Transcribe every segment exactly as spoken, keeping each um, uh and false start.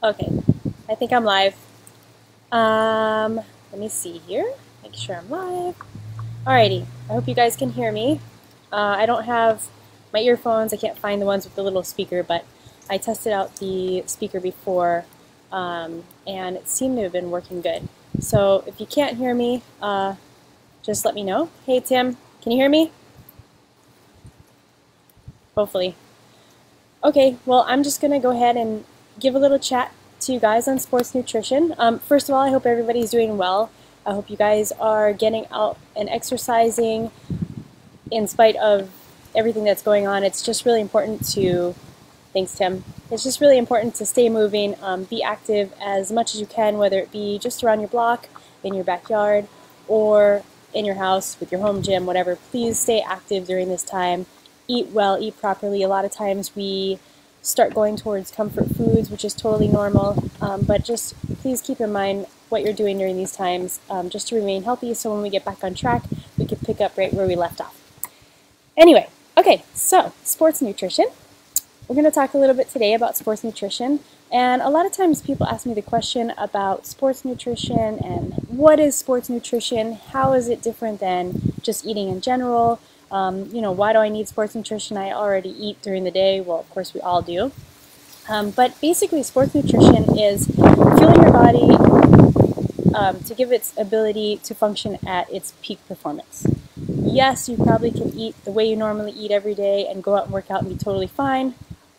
Okay, I think I'm live. Um, let me see here. Make sure I'm live. Alrighty, I hope you guys can hear me. Uh, I don't have my earphones. I can't find the ones with the little speaker, but I tested out the speaker before, um, and it seemed to have been working good. So if you can't hear me, uh, just let me know. Hey, Tim, can you hear me? Hopefully. Okay, well, I'm just going to go ahead and give a little chat to you guys on sports nutrition. Um, first of all, I hope everybody's doing well. I hope you guys are getting out and exercising in spite of everything that's going on. It's just really important to, thanks Tim, it's just really important to stay moving, um, be active as much as you can, whether it be just around your block, in your backyard, or in your house with your home gym, whatever. Please stay active during this time. Eat well, eat properly. A lot of times we start going towards comfort foods, which is totally normal, um, but just please keep in mind what you're doing during these times, um, just to remain healthy, so when we get back on track, we can pick up right where we left off. Anyway, okay, so sports nutrition. We're going to talk a little bit today about sports nutrition, and a lot of times people ask me the question about sports nutrition and what is sports nutrition, how is it different than just eating in general. Um, you know, why do I need sports nutrition? I already eat during the day. Well, of course, we all do. Um, but basically, sports nutrition is fueling your body um, to give its ability to function at its peak performance. Yes, you probably can eat the way you normally eat every day and go out and work out and be totally fine.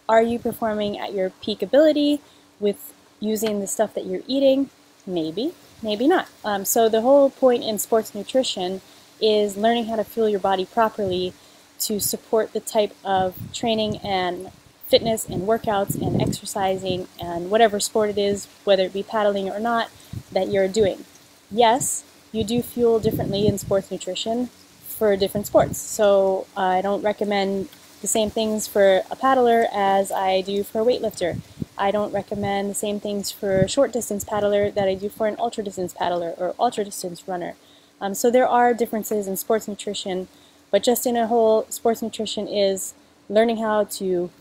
Are you performing at your peak ability with using the stuff that you're eating? Maybe, maybe not. Um, so the whole point in sports nutrition is learning how to fuel your body properly to support the type of training and fitness and workouts and exercising and whatever sport it is, whether it be paddling or not, that you're doing. Yes, you do fuel differently in sports nutrition for different sports. So uh, I don't recommend the same things for a paddler as I do for a weightlifter. I don't recommend the same things for a short distance paddler that I do for an ultra distance paddler or ultra distance runner. Um, so there are differences in sports nutrition, but just in a whole, sports nutrition is learning how to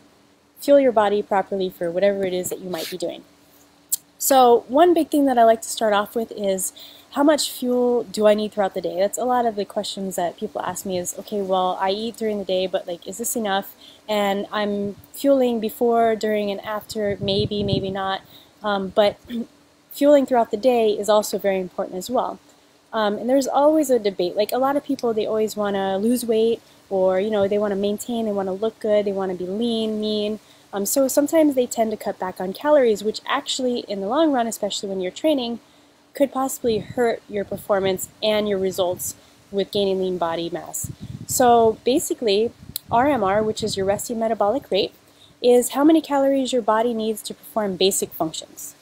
fuel your body properly for whatever it is that you might be doing. So one big thing that I like to start off with is, how much fuel do I need throughout the day? That's a lot of the questions that people ask me is, okay, well, I eat during the day, but like, is this enough? And I'm fueling before, during, and after, maybe, maybe not. Um, but fueling throughout the day is also very important as well. Um, and there's always a debate. Like a lot of people, they always want to lose weight, or you know, they want to maintain, they want to look good, they want to be lean, mean. Um, so sometimes they tend to cut back on calories, which actually, in the long run, especially when you're training, could possibly hurt your performance and your results with gaining lean body mass. So basically, R M R, which is your resting metabolic rate, is how many calories your body needs to perform basic functions.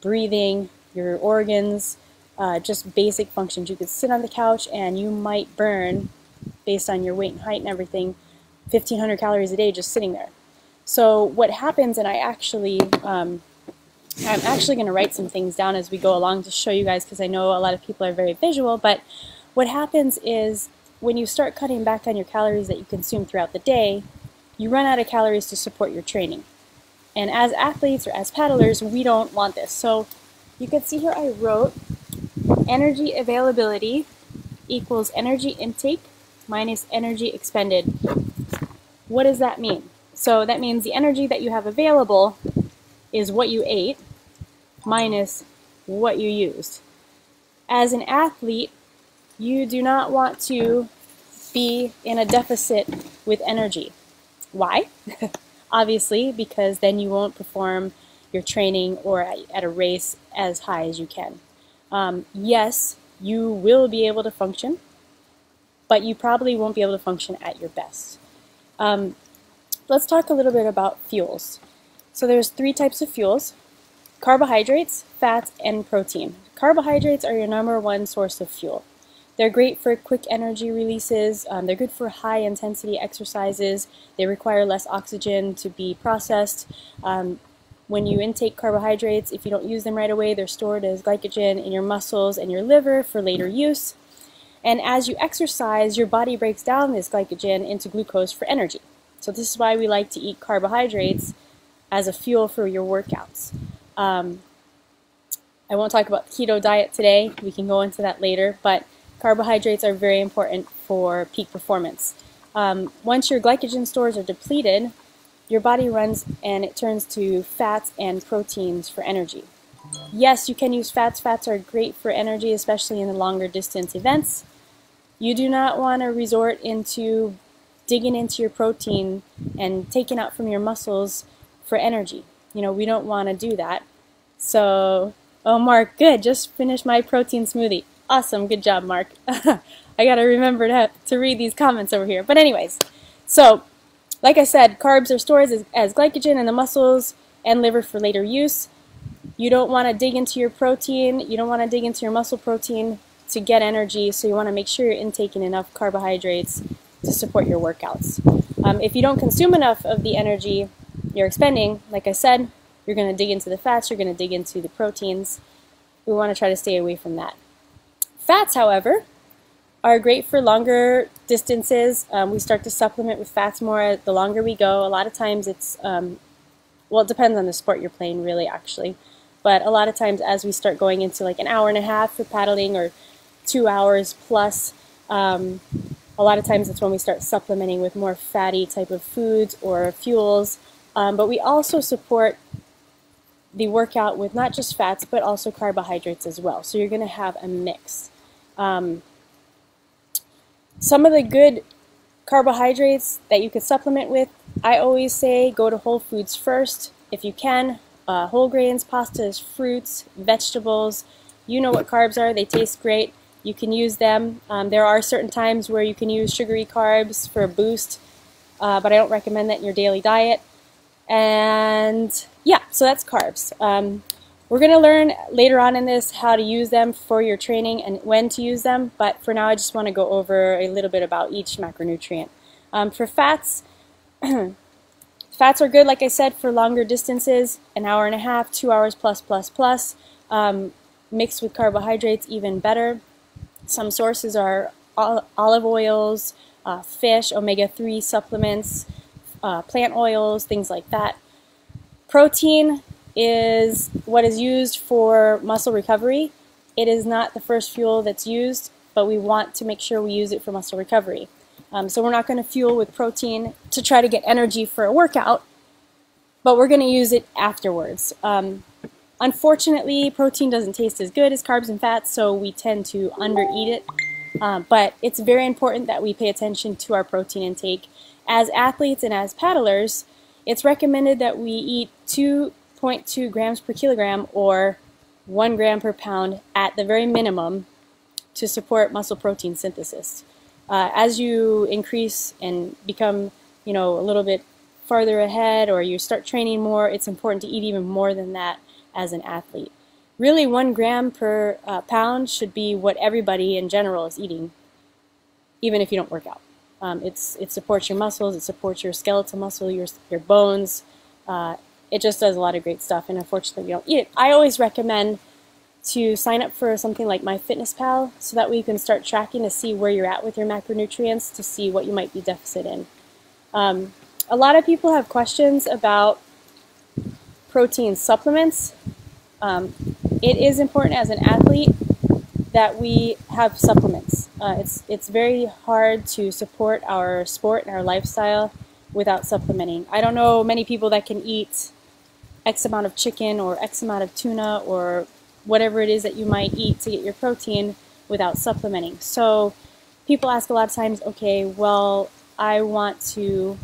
Breathing, your organs, Uh, just basic functions. You could sit on the couch and you might burn, based on your weight and height and everything, fifteen hundred calories a day just sitting there. So what happens, and I actually, um, I'm actually going to write some things down as we go along to show you guys, because I know a lot of people are very visual, but what happens is when you start cutting back on your calories that you consume throughout the day, you run out of calories to support your training. And as athletes or as paddlers, we don't want this. So you can see here I wrote, energy availability equals energy intake minus energy expended. What does that mean? So that means the energy that you have available is what you ate minus what you used. As an athlete, you do not want to be in a deficit with energy. Why? Obviously, because then you won't perform your training or at a race as high as you can. Um, yes, you will be able to function, but you probably won't be able to function at your best. Um, let's talk a little bit about fuels. So there's three types of fuels: carbohydrates, fats, and protein. Carbohydrates are your number one source of fuel. They're great for quick energy releases, um, they're good for high intensity exercises, they require less oxygen to be processed. Um, When you intake carbohydrates, if you don't use them right away, they're stored as glycogen in your muscles and your liver for later use. And as you exercise, your body breaks down this glycogen into glucose for energy. So this is why we like to eat carbohydrates as a fuel for your workouts. Um, I won't talk about the keto diet today. We can go into that later, but carbohydrates are very important for peak performance. Um, once your glycogen stores are depleted, your body runs and it turns to fats and proteins for energy. Yes, you can use fats. Fats are great for energy, especially in the longer distance events. You do not want to resort into digging into your protein and taking out from your muscles for energy. You know, we don't want to do that. So, oh, Mark, good, just finished my protein smoothie. Awesome, good job, Mark. I got to remember to, to read these comments over here. But anyways, so like I said, carbs are stored as, as glycogen in the muscles and liver for later use. You don't want to dig into your protein. You don't want to dig into your muscle protein to get energy, so you want to make sure you're intaking enough carbohydrates to support your workouts. Um, if you don't consume enough of the energy you're expending, like I said, you're going to dig into the fats, you're going to dig into the proteins. We want to try to stay away from that. Fats, however, are great for longer distances. Um, we start to supplement with fats more the longer we go. A lot of times it's, um, well, it depends on the sport you're playing, really, actually. But a lot of times as we start going into like an hour and a half for paddling or two hours plus, um, a lot of times that's when we start supplementing with more fatty type of foods or fuels. Um, but we also support the workout with not just fats, but also carbohydrates as well. So you're going to have a mix. Um, some of the good carbohydrates that you could supplement with, I always say go to whole foods first if you can. Uh, whole grains, pastas, fruits, vegetables. You know what carbs are. They taste great. You can use them. Um, there are certain times where you can use sugary carbs for a boost, uh, but I don't recommend that in your daily diet. And yeah, so that's carbs. Um, we're going to learn later on in this how to use them for your training and when to use them, but for now I just want to go over a little bit about each macronutrient. Um, for fats, fats are good, like I said, for longer distances, an hour and a half, two hours plus, plus, plus. Um, mixed with carbohydrates, even better. Some sources are olive oils, uh, fish, omega three supplements, uh, plant oils, things like that. Protein is what is used for muscle recovery. It is not the first fuel that's used, but we want to make sure we use it for muscle recovery. Um, so we're not going to fuel with protein to try to get energy for a workout, but we're going to use it afterwards. Um, unfortunately, protein doesn't taste as good as carbs and fats, so we tend to undereat it. Uh, but it's very important that we pay attention to our protein intake. As athletes and as paddlers, it's recommended that we eat two point two grams per kilogram or one gram per pound at the very minimum to support muscle protein synthesis. Uh, as you increase and become, you know, a little bit farther ahead or you start training more, it's important to eat even more than that as an athlete. Really, one gram per uh, pound should be what everybody in general is eating, even if you don't work out. Um, it's, it supports your muscles, it supports your skeletal muscle, your, your bones. Uh, it just does a lot of great stuff, and unfortunately we don't eat it. I always recommend to sign up for something like MyFitnessPal so that way you can start tracking to see where you're at with your macronutrients, to see what you might be deficit in. Um, a lot of people have questions about protein supplements. Um, it is important as an athlete that we have supplements. Uh, it's, it's very hard to support our sport and our lifestyle without supplementing. I don't know many people that can eat X amount of chicken or X amount of tuna or whatever it is that you might eat to get your protein without supplementing. So people ask a lot of times, okay, well, I want to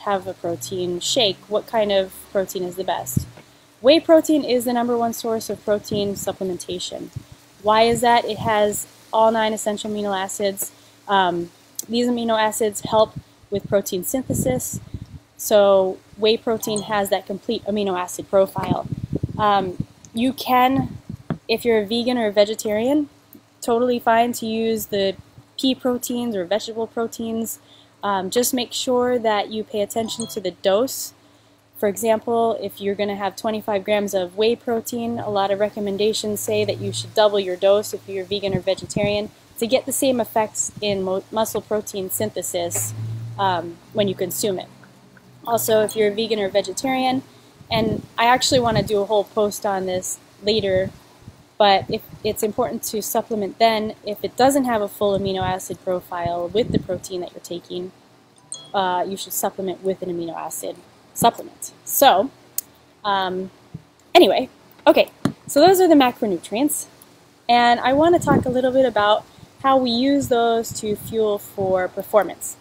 have a protein shake. What kind of protein is the best? Whey protein is the number one source of protein supplementation. Why is that? It has all nine essential amino acids. Um, these amino acids help with protein synthesis. So whey protein has that complete amino acid profile. Um, you can, if you're a vegan or a vegetarian, totally fine to use the pea proteins or vegetable proteins. Um, just make sure that you pay attention to the dose. For example, if you're going to have twenty-five grams of whey protein, a lot of recommendations say that you should double your dose if you're vegan or vegetarian to get the same effects in mo muscle protein synthesis um, when you consume it. Also, if you're a vegan or vegetarian, And I actually want to do a whole post on this later, but if it's important to supplement then if it doesn't have a full amino acid profile with the protein that you're taking, uh, you should supplement with an amino acid supplement. So um, anyway, okay, so those are the macronutrients, and I want to talk a little bit about how we use those to fuel for performance.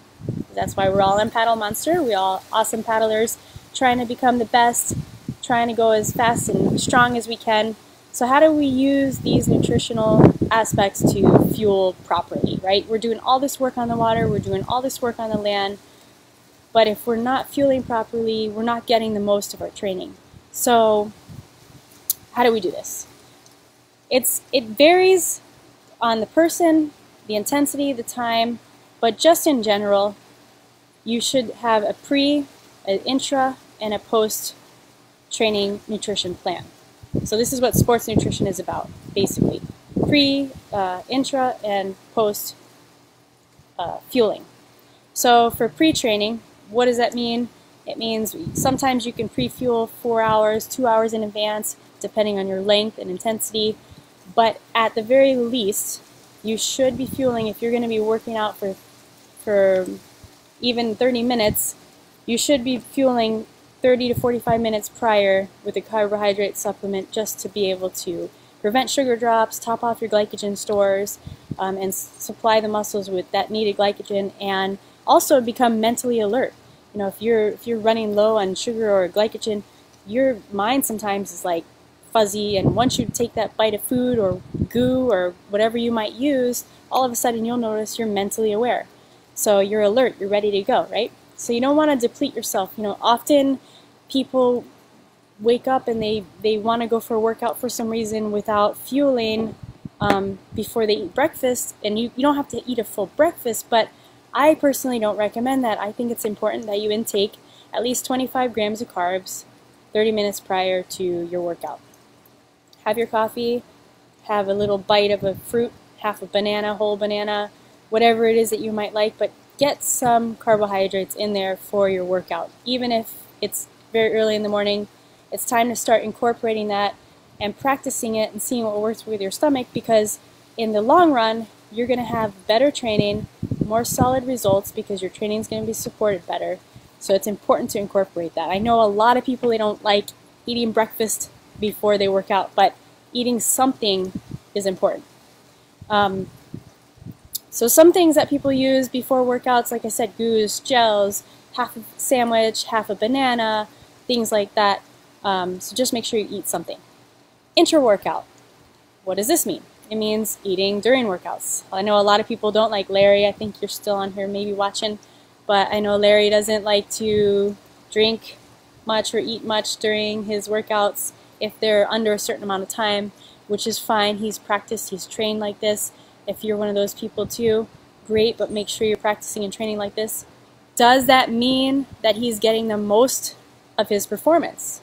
That's why we're all on Paddle Monster. We're all awesome paddlers trying to become the best, trying to go as fast and strong as we can. So how do we use these nutritional aspects to fuel properly, right? We're doing all this work on the water, we're doing all this work on the land, but if we're not fueling properly, we're not getting the most of our training. So how do we do this? It's, it varies on the person, the intensity, the time, but just in general, you should have a pre, an intra, and a post-training nutrition plan. So this is what sports nutrition is about, basically. Pre, uh, intra, and post uh, fueling. So for pre-training, what does that mean? It means sometimes you can pre-fuel four hours, two hours in advance, depending on your length and intensity. But at the very least, you should be fueling. If you're going to be working out for, for even thirty minutes, you should be fueling thirty to forty-five minutes prior with a carbohydrate supplement, just to be able to prevent sugar drops, top off your glycogen stores, um, and supply the muscles with that needed glycogen, and also become mentally alert. You know, if you're if you're running low on sugar or glycogen, your mind sometimes is like fuzzy, and once you take that bite of food or goo or whatever you might use, all of a sudden you'll notice you're mentally aware. So you're alert, you're ready to go, right? So you don't want to deplete yourself. You know, often people wake up and they, they want to go for a workout for some reason without fueling um, before they eat breakfast. And you, you don't have to eat a full breakfast, but I personally don't recommend that. I think it's important that you intake at least twenty-five grams of carbs thirty minutes prior to your workout. Have your coffee, have a little bite of a fruit, half a banana, whole banana, whatever it is that you might like, but get some carbohydrates in there for your workout. Even if it's very early in the morning, it's time to start incorporating that and practicing it and seeing what works with your stomach, because in the long run, you're going to have better training, more solid results, because your training is going to be supported better. So it's important to incorporate that. I know a lot of people, they don't like eating breakfast before they work out, but eating something is important. Um, So some things that people use before workouts, like I said, goos, gels, half a sandwich, half a banana, things like that. Um, so just make sure you eat something. Intra-workout. What does this mean? It means eating during workouts. I know a lot of people don't like Larry. I think you're still on here maybe watching. But I know Larry doesn't like to drink much or eat much during his workouts if they're under a certain amount of time, which is fine. He's practiced, he's trained like this. If you're one of those people too, great, but make sure you're practicing and training like this. Does that mean that he's getting the most of his performance?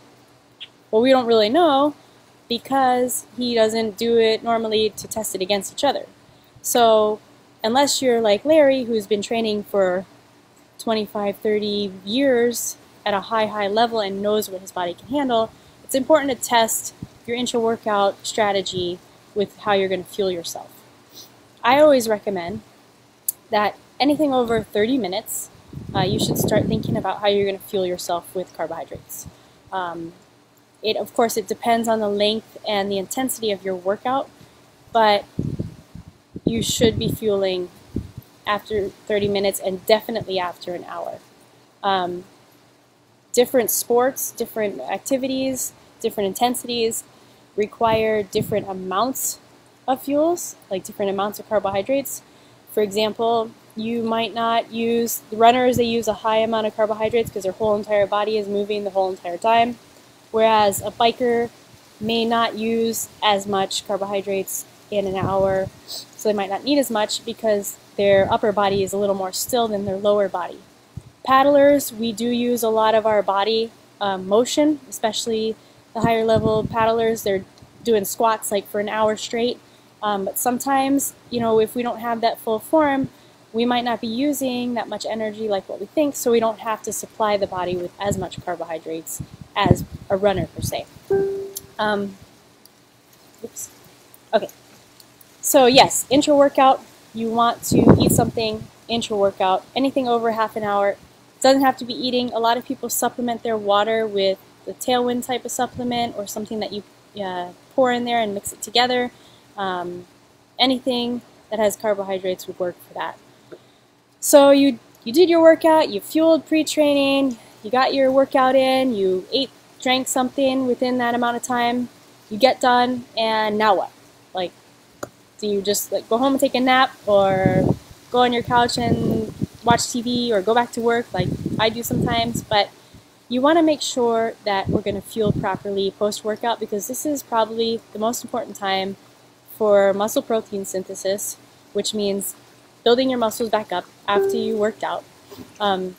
Well, we don't really know, because he doesn't do it normally to test it against each other. So unless you're like Larry, who's been training for twenty-five, thirty years at a high, high level and knows what his body can handle, it's important to test your intra-workout strategy with how you're going to fuel yourself. I always recommend that anything over thirty minutes, uh, you should start thinking about how you're going to fuel yourself with carbohydrates. Um, it, of course, it depends on the length and the intensity of your workout, but you should be fueling after thirty minutes and definitely after an hour. Um, different sports, different activities, different intensities require different amounts of fuels, like different amounts of carbohydrates. For example, you might not use, the runners, they use a high amount of carbohydrates because their whole entire body is moving the whole entire time, whereas a biker may not use as much carbohydrates in an hour, so they might not need as much because their upper body is a little more still than their lower body. Paddlers, we do use a lot of our body uh, motion, especially the higher level paddlers. They're doing squats like for an hour straight. Um, but sometimes, you know, if we don't have that full form, we might not be using that much energy like what we think, so we don't have to supply the body with as much carbohydrates as a runner per se. Um, oops. Okay. So yes, intra-workout, you want to eat something intra-workout, anything over half an hour. Doesn't have to be eating. A lot of people supplement their water with the Tailwind type of supplement or something that you uh, pour in there and mix it together. Um, anything that has carbohydrates would work for that. So you, you did your workout, you fueled pre-training, you got your workout in, you ate, drank something within that amount of time, you get done, and now what? Like, do you just like go home and take a nap, or go on your couch and watch T V, or go back to work like I do sometimes? But you want to make sure that we're going to fuel properly post-workout, because this is probably the most important time for muscle protein synthesis, which means building your muscles back up after you worked out. Um,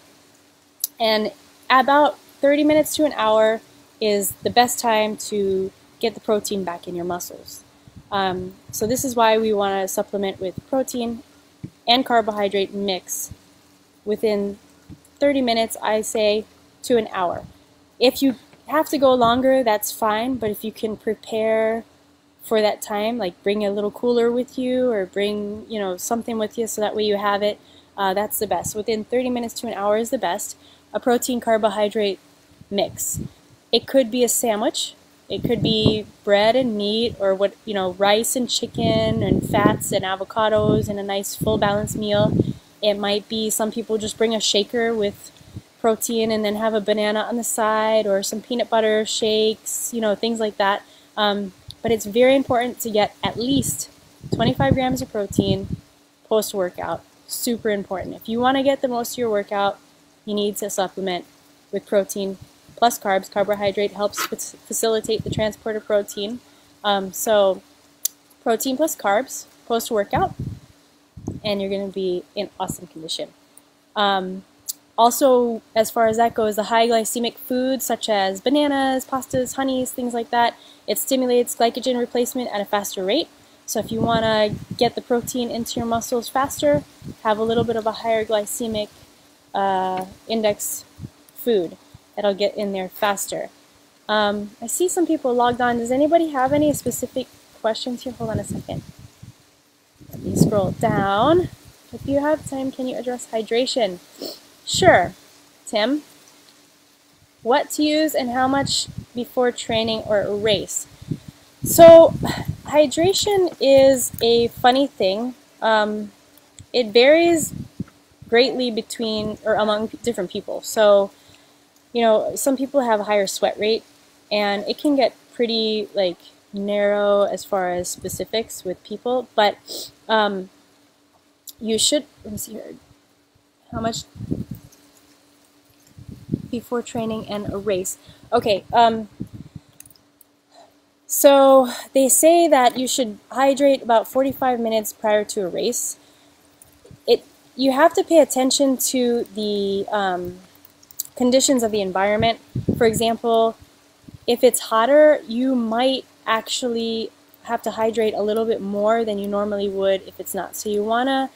and about thirty minutes to an hour is the best time to get the protein back in your muscles. Um, so this is why we want to supplement with protein and carbohydrate mix within thirty minutes, I say, to an hour. If you have to go longer, that's fine, but if you can prepare for that time, like bring a little cooler with you, or bring, you know, something with you so that way you have it, uh, that's the best. Within thirty minutes to an hour is the best. A protein carbohydrate mix. It could be a sandwich. It could be bread and meat, or what, you know, rice and chicken and fats and avocados and a nice full balanced meal. It might be, some people just bring a shaker with protein and then have a banana on the side, or some peanut butter shakes, you know, things like that. Um, but it's very important to get at least twenty-five grams of protein post-workout. Super important. If you want to get the most of your workout, you need to supplement with protein plus carbs. Carbohydrate helps facilitate the transport of protein. Um, so protein plus carbs post-workout, and you're going to be in awesome condition. Um, also, as far as that goes, the high glycemic foods such as bananas, pastas, honeys, things like that, it stimulates glycogen replacement at a faster rate. So if you want to get the protein into your muscles faster, have a little bit of a higher glycemic uh, index food that'll get in there faster. Um, I see some people logged on. Does anybody have any specific questions here? Hold on a second. Let me scroll down. If you have time, can you address hydration? Sure, Tim. What to use and how much before training or a race? So hydration is a funny thing. Um, it varies greatly between or among different people. So, you know, some people have a higher sweat rate, and it can get pretty like narrow as far as specifics with people, but um, you should, let me see here, how much before training and a race. Okay, um, so they say that you should hydrate about forty-five minutes prior to a race. It, you have to pay attention to the um, conditions of the environment. For example, if it's hotter, you might actually have to hydrate a little bit more than you normally would if it's not. So you want to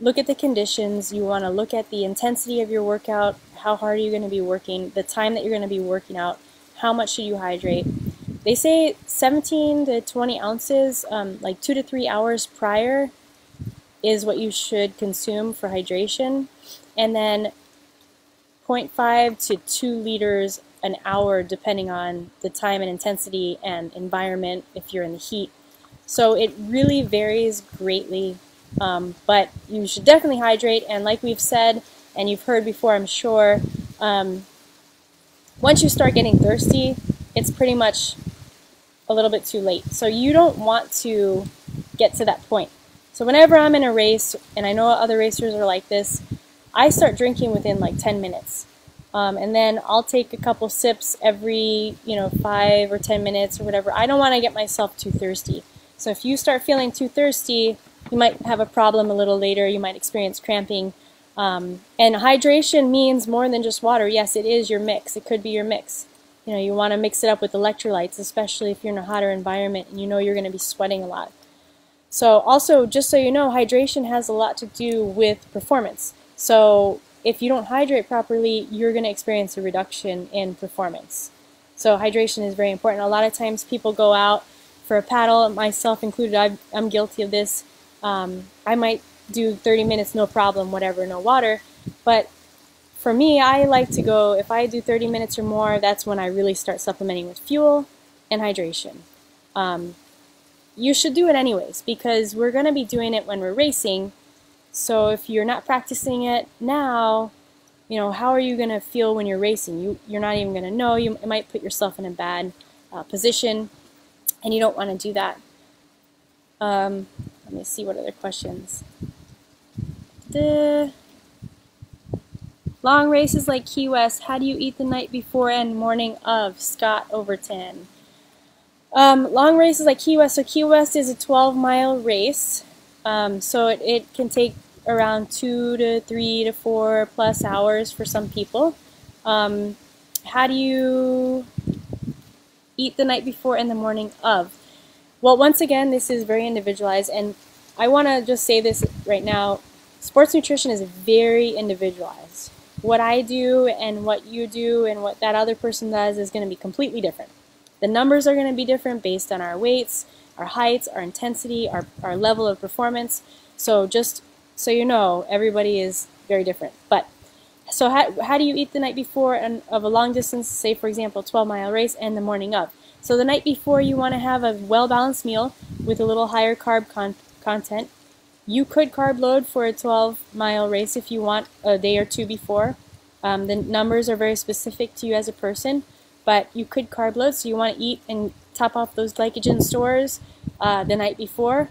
look at the conditions, you want to look at the intensity of your workout, how hard are you going to be working, the time that you're going to be working out, how much should you hydrate. They say seventeen to twenty ounces, um, like two to three hours prior is what you should consume for hydration, and then zero point five to two liters an hour, depending on the time and intensity and environment if you're in the heat. So it really varies greatly, um, but you should definitely hydrate. And like we've said, and you've heard before, I'm sure, um, once you start getting thirsty, it's pretty much a little bit too late. So you don't want to get to that point. So whenever I'm in a race, and I know other racers are like this, I start drinking within like ten minutes. Um, and then I'll take a couple sips every, you know, five or ten minutes or whatever. I don't want to get myself too thirsty. So if you start feeling too thirsty, you might have a problem a little later. You might experience cramping. Um, and hydration means more than just water. Yes, it is your mix. It could be your mix. You know, you want to mix it up with electrolytes, especially if you're in a hotter environment and you know you're going to be sweating a lot. So also, just so you know, hydration has a lot to do with performance. So if you don't hydrate properly, you're going to experience a reduction in performance. So hydration is very important. A lot of times people go out for a paddle, myself included, I've, I'm guilty of this. Um, I might do thirty minutes, no problem, whatever, no water. But for me, I like to go, if I do thirty minutes or more, that's when I really start supplementing with fuel and hydration. Um, you should do it anyways, because we're going to be doing it when we're racing. So if you're not practicing it now, you know, how are you going to feel when you're racing? You, you're not even going to know. You might put yourself in a bad uh, position, and you don't want to do that. Um, let me see what other questions. The long races like Key West, how do you eat the night before and morning of? Scott Overton. Um, long races like Key West. So Key West is a twelve mile race. Um, so it, it can take around two to three to four plus hours for some people. Um, how do you eat the night before and the morning of? Well, once again, this is very individualized, and I want to just say this right now. Sports nutrition is very individualized. What I do and what you do and what that other person does is going to be completely different. The numbers are going to be different based on our weights, our heights, our intensity, our, our level of performance. So just so you know, everybody is very different. But so how, how do you eat the night before and of a long distance, say for example, twelve mile race, and the morning of? So the night before, you want to have a well-balanced meal with a little higher carb con content. You could carb load for a twelve mile race if you want a day or two before. Um, the numbers are very specific to you as a person, but you could carb load, so you want to eat and top off those glycogen stores uh, the night before.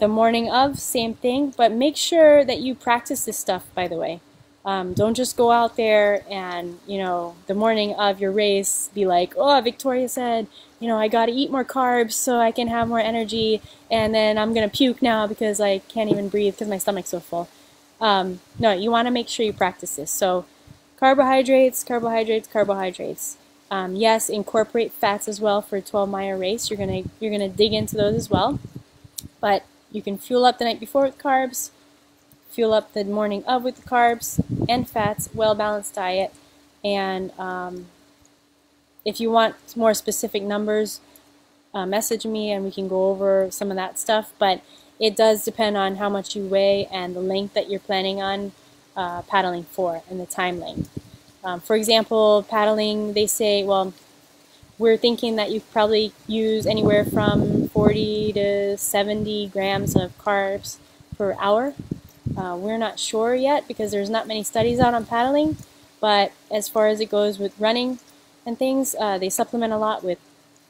The morning of, same thing, but make sure that you practice this stuff, by the way. Um, don't just go out there and, you know, the morning of your race be like, oh, Victoria said, you know, I got to eat more carbs so I can have more energy, and then I'm going to puke now because I can't even breathe because my stomach's so full. Um, no, you want to make sure you practice this. So carbohydrates, carbohydrates, carbohydrates. Um, yes, incorporate fats as well for a twelve mile race. You're gonna you're gonna dig into those as well, but you can fuel up the night before with carbs, fuel up the morning of with the carbs and fats. Well balanced diet, and um, if you want more specific numbers, uh, message me and we can go over some of that stuff. But it does depend on how much you weigh and the length that you're planning on uh, paddling for and the time length. Um, for example, paddling, they say, well, we're thinking that you probably use anywhere from forty to seventy grams of carbs per hour. Uh, we're not sure yet because there's not many studies out on paddling, but as far as it goes with running and things, uh, they supplement a lot with,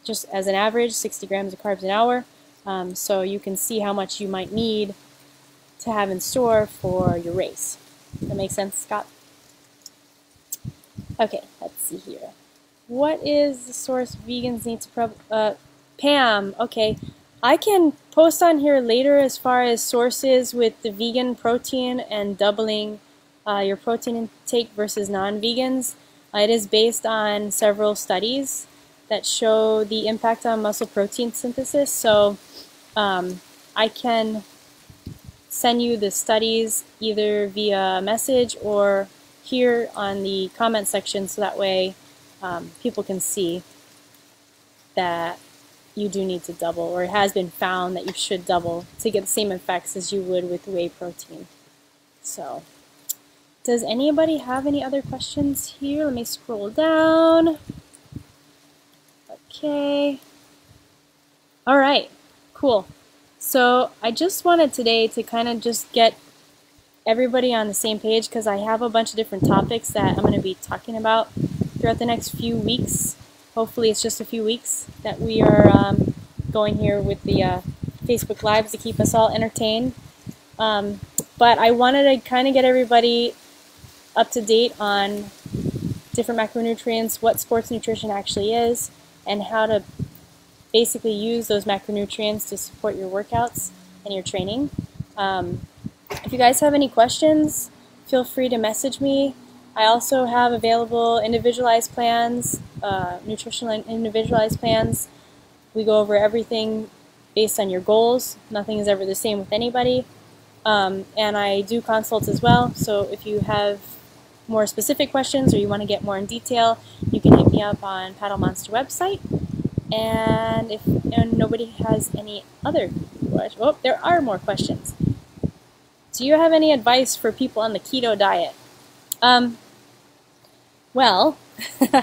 just as an average, sixty grams of carbs an hour. Um, so you can see how much you might need to have in store for your race. That makes sense, Scott? Okay, let's see here. What is the source vegans need to prob uh, Pam, okay. I can post on here later as far as sources with the vegan protein and doubling uh, your protein intake versus non-vegans. Uh, it is based on several studies that show the impact on muscle protein synthesis. So um, I can send you the studies either via message or here on the comment section, so that way um, people can see that you do need to double, or it has been found that you should double to get the same effects as you would with whey protein. So does anybody have any other questions here? Let me scroll down. Okay. All right, cool. So I just wanted today to kind of just get everybody on the same page, because I have a bunch of different topics that I'm going to be talking about throughout the next few weeks. Hopefully it's just a few weeks that we are um, going here with the uh, Facebook Lives to keep us all entertained. Um, but I wanted to kind of get everybody up to date on different macronutrients, what sports nutrition actually is, and how to basically use those macronutrients to support your workouts and your training. Um, If you guys have any questions, feel free to message me. I also have available individualized plans, uh, nutritional and individualized plans. We go over everything based on your goals. Nothing is ever the same with anybody. Um, and I do consults as well, so if you have more specific questions or you want to get more in detail, you can hit me up on Paddle Monster website. And if and nobody has any other questions, oh, there are more questions. Do you have any advice for people on the keto diet? Um, well, the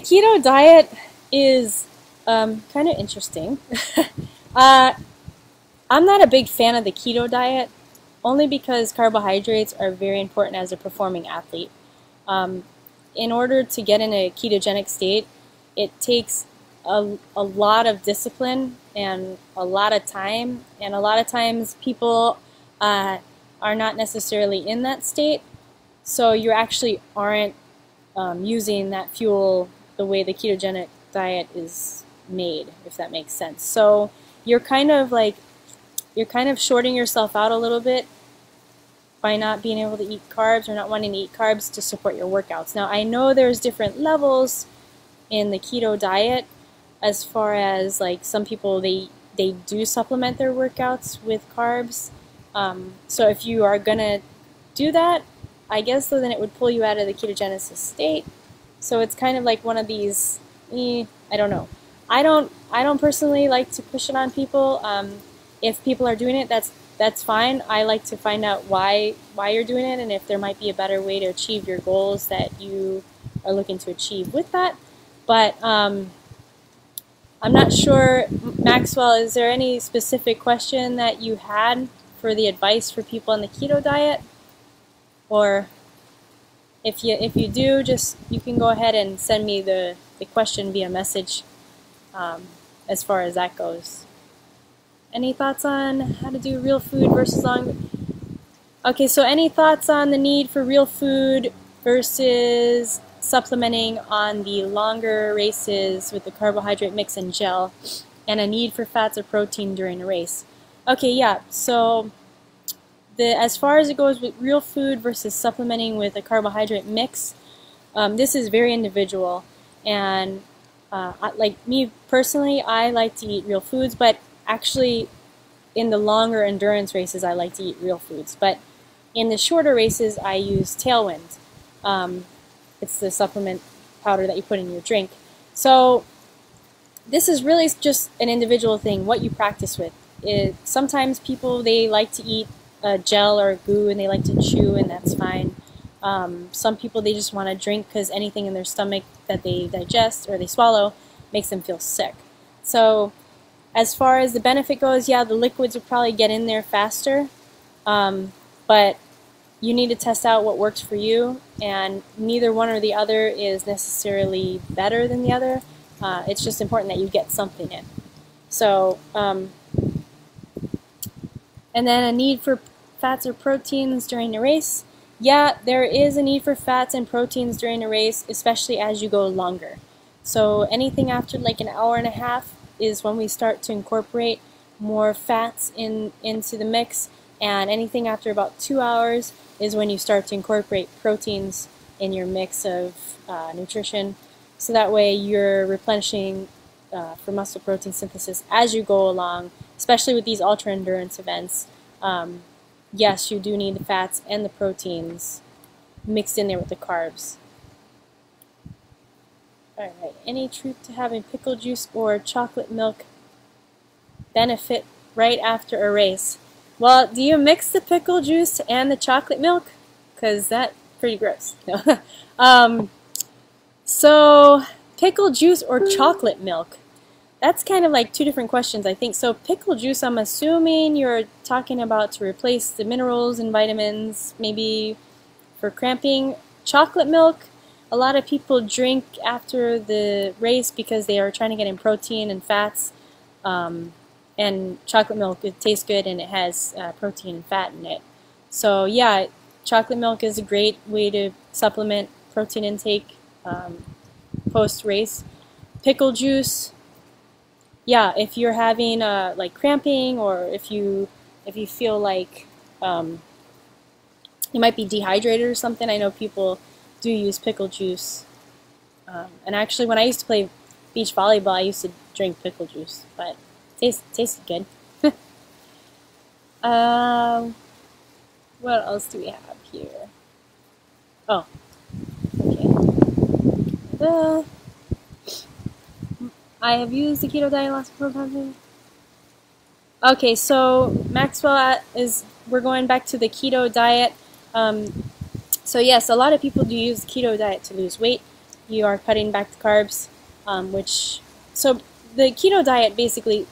keto diet is um, kind of interesting. uh, I'm not a big fan of the keto diet, only because carbohydrates are very important as a performing athlete. Um, in order to get in a ketogenic state, it takes a, a lot of discipline and a lot of time, and a lot of times people uh, are not necessarily in that state, so you actually aren't um, using that fuel the way the ketogenic diet is made, if that makes sense. So you're kind of like you're kind of shorting yourself out a little bit by not being able to eat carbs or not wanting to eat carbs to support your workouts. Now, I know there's different levels in the keto diet, as far as like some people they they do supplement their workouts with carbs, um, so if you are gonna do that, I guess so then it would pull you out of the ketogenesis state. So it's kind of like one of these eh, I don't know I don't I don't personally like to push it on people. Um, if people are doing it, that's that's fine. I like to find out why why you're doing it, and if there might be a better way to achieve your goals that you are looking to achieve with that. But um, I'm not sure, Maxwell, is there any specific question that you had for the advice for people on the keto diet? Or if you if you do, just you can go ahead and send me the, the question via message, um, as far as that goes. Any thoughts on how to do real food versus long? Okay, so any thoughts on the need for real food versus supplementing on the longer races with the carbohydrate mix and gel, and a need for fats or protein during a race? Okay, yeah, so the as far as it goes with real food versus supplementing with a carbohydrate mix, um, this is very individual, and uh, I, like me personally, I like to eat real foods, but actually in the longer endurance races I like to eat real foods, but in the shorter races I use Tailwind. Um, It's the supplement powder that you put in your drink. So this is really just an individual thing, what you practice with. It, sometimes people, they like to eat a gel or a goo and they like to chew, and that's fine. Um, some people, they just want to drink because anything in their stomach that they digest or they swallow makes them feel sick. So as far as the benefit goes, yeah, the liquids will probably get in there faster, um, but you need to test out what works for you, and neither one or the other is necessarily better than the other. Uh, it's just important that you get something in. So, um, and then a need for fats or proteins during a race. Yeah, there is a need for fats and proteins during a race, especially as you go longer. So anything after like an hour and a half is when we start to incorporate more fats in into the mix, and anything after about two hours is when you start to incorporate proteins in your mix of uh, nutrition, so that way you're replenishing uh, for muscle protein synthesis as you go along, especially with these ultra endurance events. Um, yes, you do need the fats and the proteins mixed in there with the carbs. All right, any truth to having pickle juice or chocolate milk benefit right after a race? Well, do you mix the pickle juice and the chocolate milk? Because that's pretty gross. No. um, so, pickle juice or chocolate milk? That's kind of like two different questions, I think. So, pickle juice, I'm assuming you're talking about to replace the minerals and vitamins, maybe for cramping. Chocolate milk, a lot of people drink after the race because they are trying to get in protein and fats. Um, And chocolate milk, it tastes good and it has uh, protein and fat in it. So yeah, chocolate milk is a great way to supplement protein intake um, post-race. Pickle juice, yeah, if you're having uh, like cramping, or if you if you feel like um, you might be dehydrated or something, I know people do use pickle juice. Um, and actually, when I used to play beach volleyball, I used to drink pickle juice, but Tastes, tastes good. um, what else do we have here? Oh, okay. Uh, I have used the keto diet last four times. Okay, so Maxwell is, we're going back to the keto diet. Um, so yes, a lot of people do use the keto diet to lose weight. You are cutting back the carbs, um, which, so the keto diet basically,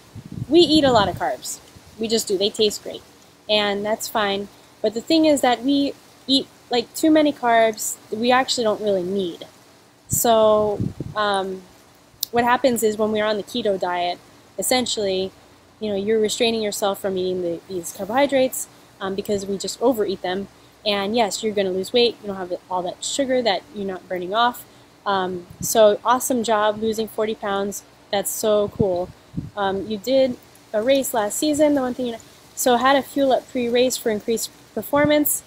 we eat a lot of carbs. We just do. They taste great. And that's fine. But the thing is that we eat like too many carbs that we actually don't really need. So um, what happens is when we're on the keto diet, essentially, you know, you're restraining yourself from eating the, these carbohydrates um, because we just overeat them. And yes, you're going to lose weight. You don't have all that sugar that you're not burning off. Um, so awesome job losing forty pounds. That's so cool. Um, you did a race last season. The one thing you know, so how to fuel up pre-race for increased performance.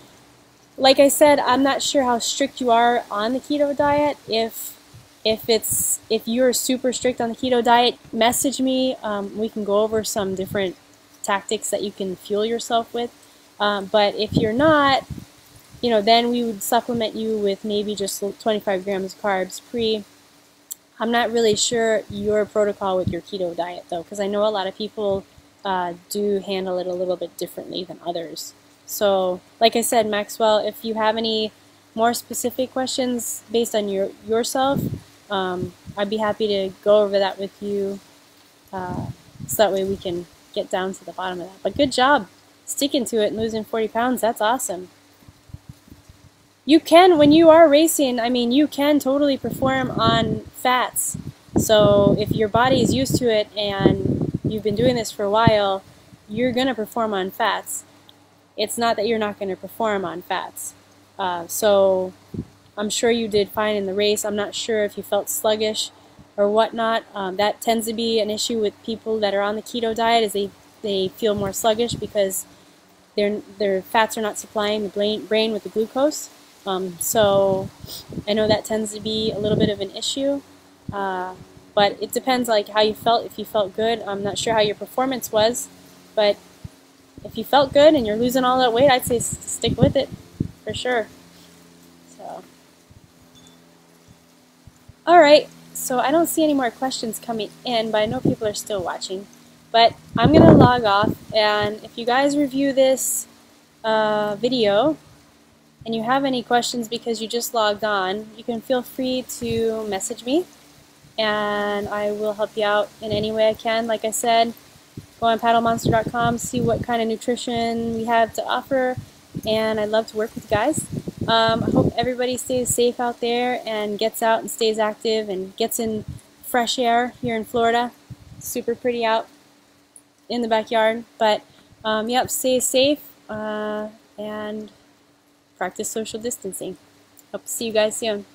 Like I said, I'm not sure how strict you are on the keto diet. If if it's if you're super strict on the keto diet, message me. Um, we can go over some different tactics that you can fuel yourself with. Um, but if you're not, you know, then we would supplement you with maybe just twenty-five grams of carbs pre. I'm not really sure your protocol with your keto diet though, because I know a lot of people uh, do handle it a little bit differently than others. So like I said, Maxwell, if you have any more specific questions based on your yourself, um, I'd be happy to go over that with you uh, so that way we can get down to the bottom of that. But good job sticking to it and losing forty pounds. That's awesome. You can, when you are racing, I mean, you can totally perform on fats. So if your body is used to it and you've been doing this for a while, you're going to perform on fats. It's not that you're not going to perform on fats. Uh, so I'm sure you did fine in the race. I'm not sure if you felt sluggish or whatnot. Um, that tends to be an issue with people that are on the keto diet, is they, they feel more sluggish because their, their fats are not supplying the brain, brain with the glucose. Um, so I know that tends to be a little bit of an issue, uh, but it depends like how you felt. If you felt good, I'm not sure how your performance was, but if you felt good and you're losing all that weight, I'd say stick with it for sure. So, all right. So I don't see any more questions coming in, but I know people are still watching, but I'm going to log off. And if you guys review this uh, video, and you have any questions because you just logged on, you can feel free to message me and I will help you out in any way I can. Like I said, go on Paddle Monster dot com, see what kind of nutrition we have to offer, and I'd love to work with you guys. Um, I hope everybody stays safe out there and gets out and stays active and gets in fresh air here in Florida. Super pretty out in the backyard, but um, yep, stay safe uh, and practice social distancing. Hope to see you guys soon.